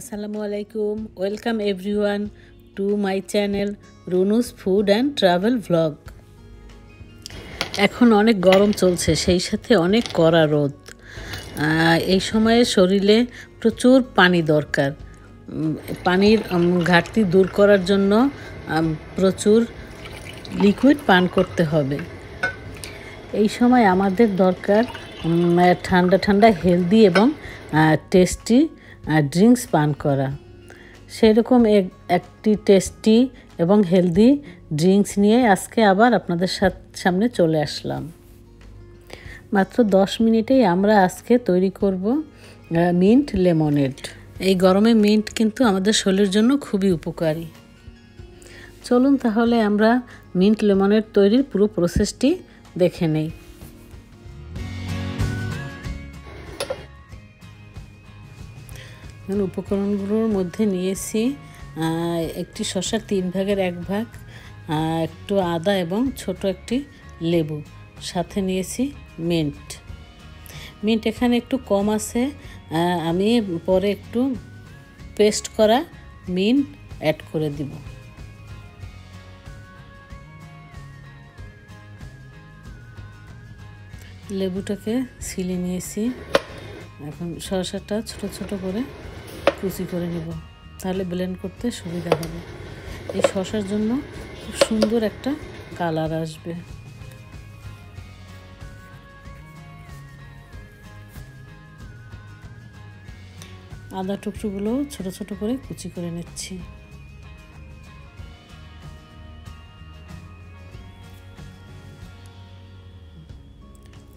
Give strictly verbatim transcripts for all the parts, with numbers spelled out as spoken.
আসসালামু আলাইকুম, welcome everyone to my channel Runu's food and travel vlog. এখন অনেক গরম চলছে, সেই সাথে অনেক কড়া রোদ। এই সময়ে শরীরে প্রচুর পানি দরকার। পানির ঘাটতি দূর করার জন্য প্রচুর লিকুইড পান করতে হবে। এই সময় আমাদের দরকার ঠান্ডা ঠান্ডা হেলদি এবং টেস্টি ড্রিঙ্কস পান করা। সেরকম একটি টেস্টি এবং হেলদি ড্রিঙ্কস নিয়ে আজকে আবার আপনাদের সামনে চলে আসলাম। মাত্র দশ মিনিটেই আমরা আজকে তৈরি করব মিন্ট লেমনেড। এই গরমে মিন্ট কিন্তু আমাদের শরীরের জন্য খুবই উপকারী। চলুন তাহলে আমরা মিন্ট লেমনেড তৈরির পুরো প্রসেসটি দেখে নেই। উপকরণগুলোর মধ্যে নিয়েছি একটি শসার তিন ভাগের এক ভাগ, একটু আদা এবং ছোট একটি লেবু, সাথে নিয়েছি মিন্ট। মিন্ট এখানে একটু কম আছে, আমি পরে একটু পেস্ট করা মিন্ট অ্যাড করে দিব। লেবুটাকে ছিলে নিয়েছি, এখন শসাটা ছোট ছোট করে কুচি করে নেব, তাহলে ব্লেন্ড করতে সুবিধা হবে। এই শসার জন্য খুব সুন্দর একটা কালার আসবে। আদা টুকরোগুলো ছোট ছোট করে কুচি করে নিচ্ছি।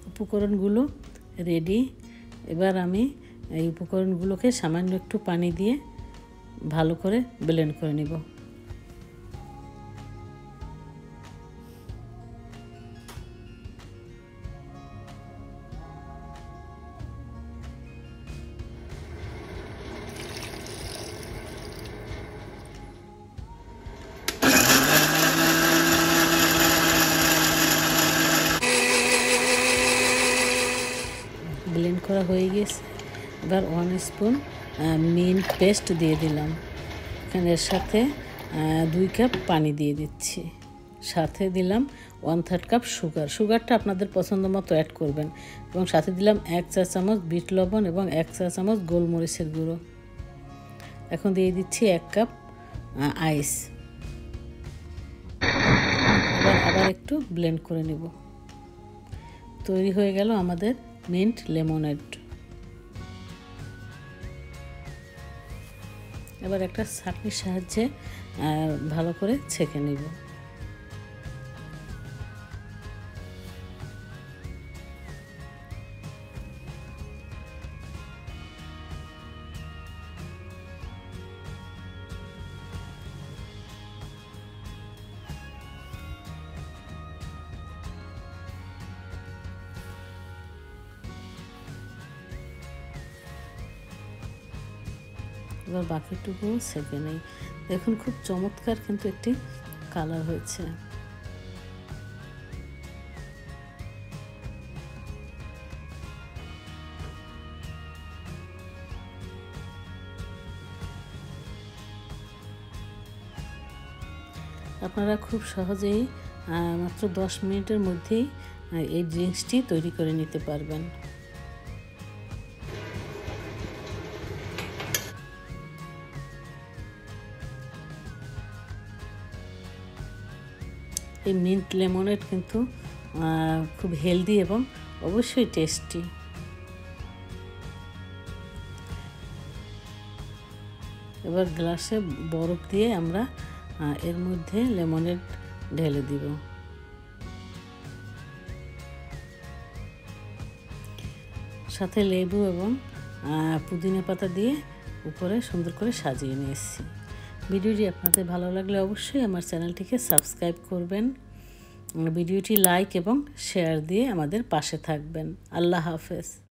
উপকরণগুলো রেডি। এবার আমি এই উপকরণগুলোকে সামান্য একটু পানি দিয়ে ভালো করে ব্লেন্ড করে নিব। ব্লেন্ড করা হয়ে গেছে। এবার ওয়ান স্পুন মিন্ট পেস্ট দিয়ে দিলাম, এর সাথে দুই কাপ পানি দিয়ে দিচ্ছি, সাথে দিলাম ওয়ান থার্ড কাপ সুগার। সুগারটা আপনাদের পছন্দ মতো অ্যাড করবেন, এবং সাথে দিলাম এক চা চামচ বিট লবণ এবং এক চা চামচ গোলমরিচের গুঁড়ো। এখন দিয়ে দিচ্ছি এক কাপ আইস। এবার আবার একটু ব্লেন্ড করে নেব। তৈরি হয়ে গেল আমাদের মিন্ট লেমনেড। এবার একটা ছাঁকনির সাহায্যে ভালো করে ছেঁকে নিব। এবার বাকিটুকু সেঁকে নেই। দেখুন খুব চমৎকার কিন্তু একটি কালার হয়েছে। আপনারা খুব সহজেই মাত্র দশ মিনিটের মধ্যেই এই ড্রিঙ্কসটি তৈরি করে নিতে পারবেন। এই মিন্ট লেমনেড কিন্তু খুব হেলদি এবং অবশ্যই টেস্টি। এবার গ্লাসে বরফ দিয়ে আমরা এর মধ্যে লেমনেড ঢেলে দিব। সাথে লেবু এবং পুদিনা পাতা দিয়ে উপরে সুন্দর করে সাজিয়ে নিয়ে এসেছি। ভিডিওটি আপনাদের ভালো লাগলে অবশ্যই আমার চ্যানেলটিকে সাবস্ক্রাইব করবেন, ভিডিওটি লাইক এবং শেয়ার দিয়ে আমাদের পাশে থাকবেন। আল্লাহ হাফেজ।